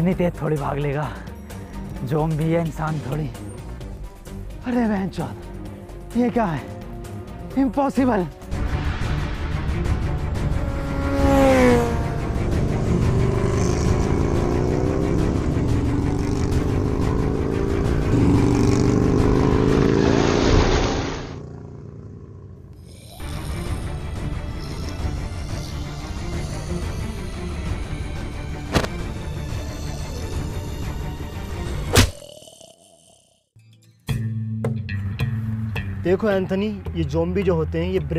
इतनी तेज थोड़ी भाग लेगा, ज़ॉम्बी है इंसान थोड़ी। अरे बहनचोद, ये क्या है? इम्पॉसिबल। देखो एंथनी, ये ज़ॉम्बी जो होते हैं ये ब्रेन